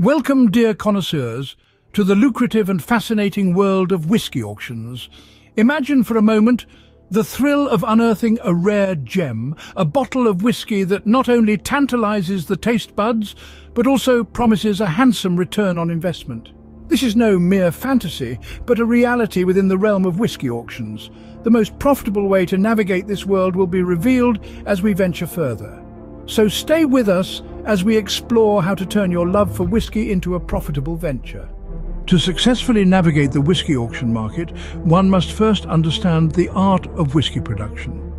Welcome, dear connoisseurs, to the lucrative and fascinating world of whisky auctions. Imagine for a moment the thrill of unearthing a rare gem, a bottle of whisky that not only tantalizes the taste buds, but also promises a handsome return on investment. This is no mere fantasy, but a reality within the realm of whisky auctions. The most profitable way to navigate this world will be revealed as we venture further. So stay with us as we explore how to turn your love for whisky into a profitable venture. To successfully navigate the whisky auction market, one must first understand the art of whisky production.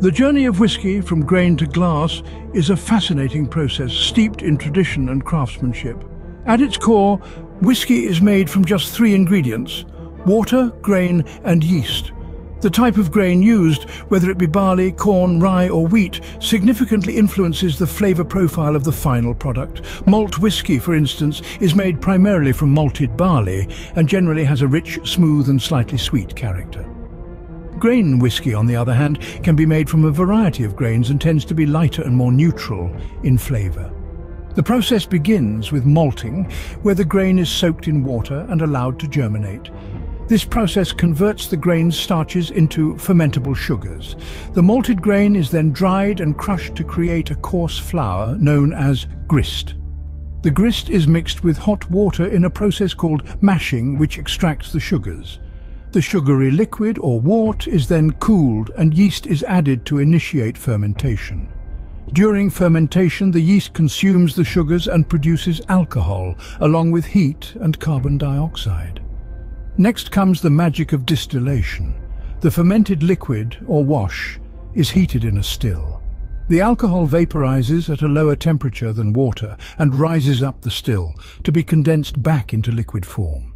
The journey of whisky from grain to glass is a fascinating process steeped in tradition and craftsmanship. At its core, whisky is made from just three ingredients: water, grain, and yeast. The type of grain used, whether it be barley, corn, rye or wheat, significantly influences the flavour profile of the final product. Malt whisky, for instance, is made primarily from malted barley and generally has a rich, smooth and slightly sweet character. Grain whisky, on the other hand, can be made from a variety of grains and tends to be lighter and more neutral in flavour. The process begins with malting, where the grain is soaked in water and allowed to germinate. This process converts the grain's starches into fermentable sugars. The malted grain is then dried and crushed to create a coarse flour known as grist. The grist is mixed with hot water in a process called mashing, which extracts the sugars. The sugary liquid, or wort, is then cooled and yeast is added to initiate fermentation. During fermentation, the yeast consumes the sugars and produces alcohol, along with heat and carbon dioxide. Next comes the magic of distillation. The fermented liquid, or wash, is heated in a still. The alcohol vaporizes at a lower temperature than water and rises up the still, to be condensed back into liquid form.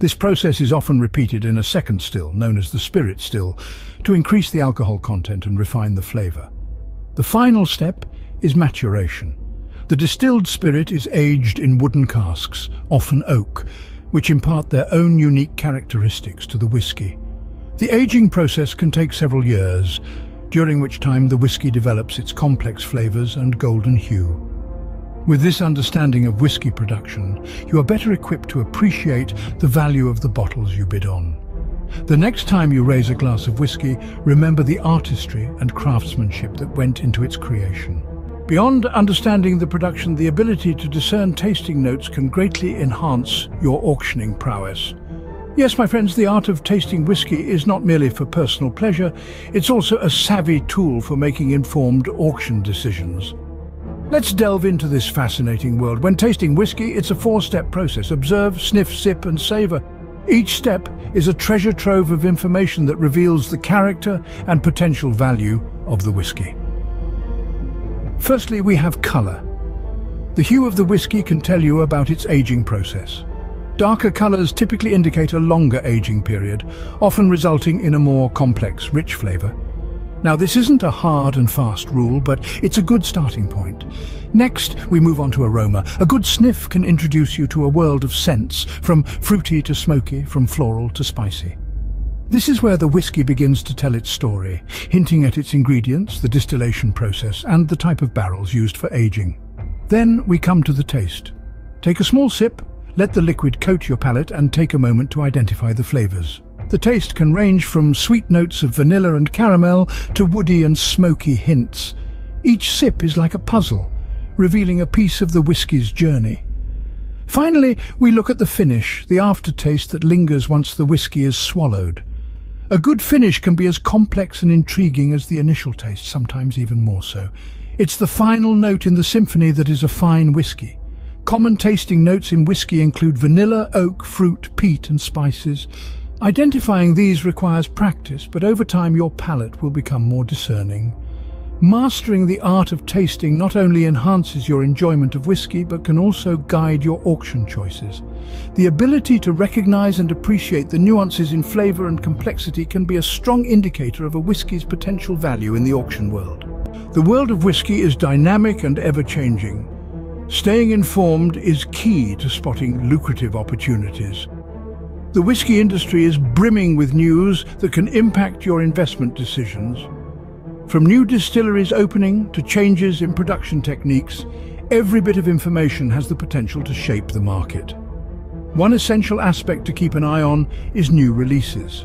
This process is often repeated in a second still, known as the spirit still, to increase the alcohol content and refine the flavor. The final step is maturation. The distilled spirit is aged in wooden casks, often oak, which impart their own unique characteristics to the whisky. The aging process can take several years, during which time the whisky develops its complex flavors and golden hue. With this understanding of whisky production, you are better equipped to appreciate the value of the bottles you bid on. The next time you raise a glass of whisky, remember the artistry and craftsmanship that went into its creation. Beyond understanding the production, the ability to discern tasting notes can greatly enhance your auctioning prowess. Yes, my friends, the art of tasting whisky is not merely for personal pleasure, it's also a savvy tool for making informed auction decisions. Let's delve into this fascinating world. When tasting whisky, it's a four-step process: observe, sniff, sip and savor. Each step is a treasure trove of information that reveals the character and potential value of the whisky. Firstly, we have colour. The hue of the whisky can tell you about its aging process. Darker colours typically indicate a longer aging period, often resulting in a more complex, rich flavour. Now, this isn't a hard and fast rule, but it's a good starting point. Next, we move on to aroma. A good sniff can introduce you to a world of scents, from fruity to smoky, from floral to spicy. This is where the whisky begins to tell its story, hinting at its ingredients, the distillation process, and the type of barrels used for aging. Then we come to the taste. Take a small sip, let the liquid coat your palate, and take a moment to identify the flavors. The taste can range from sweet notes of vanilla and caramel to woody and smoky hints. Each sip is like a puzzle, revealing a piece of the whisky's journey. Finally, we look at the finish, the aftertaste that lingers once the whisky is swallowed. A good finish can be as complex and intriguing as the initial taste, sometimes even more so. It's the final note in the symphony that is a fine whisky. Common tasting notes in whisky include vanilla, oak, fruit, peat and spices. Identifying these requires practice, but over time your palate will become more discerning. Mastering the art of tasting not only enhances your enjoyment of whisky, but can also guide your auction choices. The ability to recognize and appreciate the nuances in flavor and complexity can be a strong indicator of a whisky's potential value in the auction world. The world of whisky is dynamic and ever-changing. Staying informed is key to spotting lucrative opportunities. The whisky industry is brimming with news that can impact your investment decisions. From new distilleries opening to changes in production techniques, Every bit of information has the potential to shape the market. One essential aspect to keep an eye on is new releases.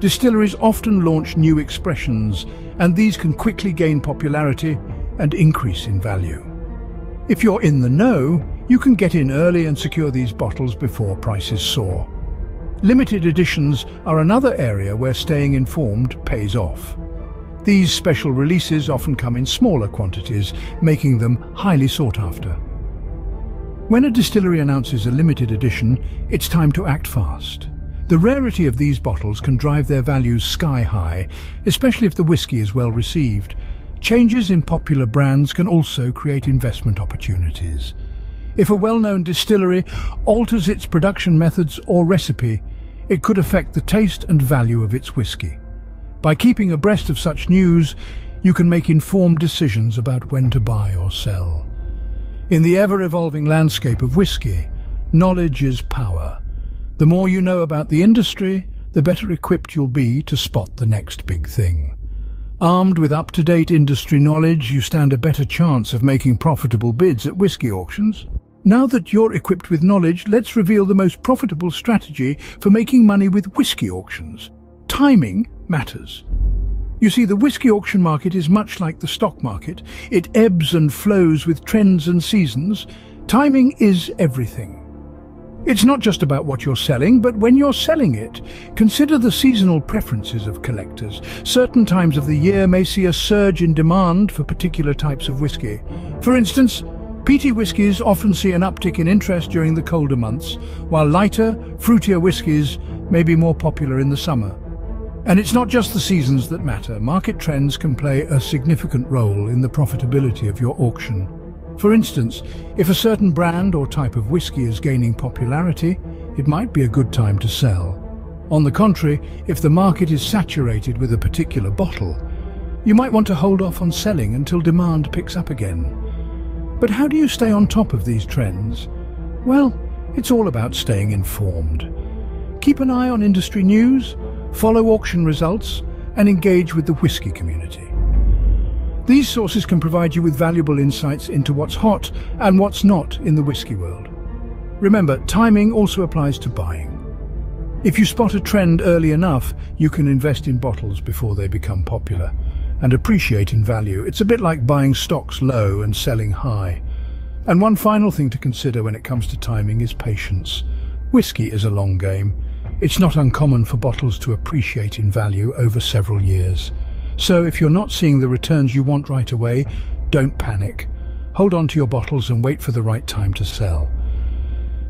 Distilleries often launch new expressions, and these can quickly gain popularity and increase in value. If you're in the know, you can get in early and secure these bottles before prices soar. Limited editions are another area where staying informed pays off. These special releases often come in smaller quantities, making them highly sought after. When a distillery announces a limited edition, it's time to act fast. The rarity of these bottles can drive their values sky high, especially if the whiskey is well received. Changes in popular brands can also create investment opportunities. If a well-known distillery alters its production methods or recipe, it could affect the taste and value of its whiskey. By keeping abreast of such news, you can make informed decisions about when to buy or sell. In the ever-evolving landscape of whiskey, knowledge is power. The more you know about the industry, the better equipped you'll be to spot the next big thing. Armed with up-to-date industry knowledge, you stand a better chance of making profitable bids at whiskey auctions. Now that you're equipped with knowledge, let's reveal the most profitable strategy for making money with whiskey auctions. Timing matters. You see, the whiskey auction market is much like the stock market. It ebbs and flows with trends and seasons. Timing is everything. It's not just about what you're selling, but when you're selling it. Consider the seasonal preferences of collectors. Certain times of the year may see a surge in demand for particular types of whiskey. For instance, peaty whiskies often see an uptick in interest during the colder months, while lighter, fruitier whiskies may be more popular in the summer. And it's not just the seasons that matter. Market trends can play a significant role in the profitability of your auction. For instance, if a certain brand or type of whiskey is gaining popularity, it might be a good time to sell. On the contrary, if the market is saturated with a particular bottle, you might want to hold off on selling until demand picks up again. But how do you stay on top of these trends? Well, it's all about staying informed. Keep an eye on industry news, follow auction results, and engage with the whiskey community. These sources can provide you with valuable insights into what's hot and what's not in the whiskey world. Remember, timing also applies to buying. If you spot a trend early enough, you can invest in bottles before they become popular and appreciate in value. It's a bit like buying stocks low and selling high. And one final thing to consider when it comes to timing is patience. Whiskey is a long game. It's not uncommon for bottles to appreciate in value over several years. So if you're not seeing the returns you want right away, don't panic. Hold on to your bottles and wait for the right time to sell.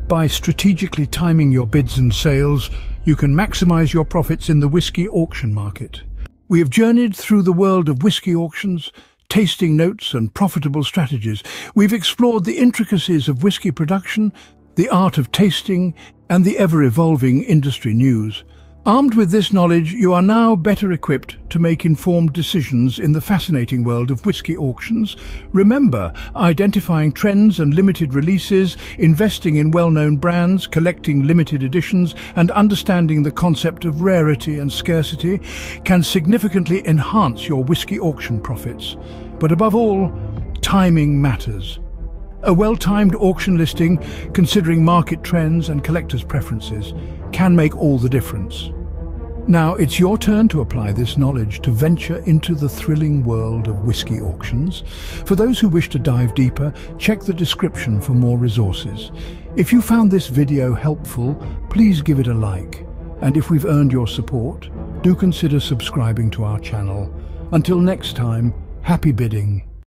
By strategically timing your bids and sales, you can maximize your profits in the whiskey auction market. We have journeyed through the world of whiskey auctions, tasting notes and profitable strategies. We've explored the intricacies of whiskey production, the art of tasting, and the ever-evolving industry news. Armed with this knowledge, you are now better equipped to make informed decisions in the fascinating world of whiskey auctions. Remember, identifying trends and limited releases, investing in well-known brands, collecting limited editions, and understanding the concept of rarity and scarcity can significantly enhance your whiskey auction profits. But above all, timing matters. A well-timed auction listing, considering market trends and collectors' preferences, can make all the difference. Now it's your turn to apply this knowledge to venture into the thrilling world of whiskey auctions. For those who wish to dive deeper, check the description for more resources. If you found this video helpful, please give it a like. And if we've earned your support, do consider subscribing to our channel. Until next time, happy bidding.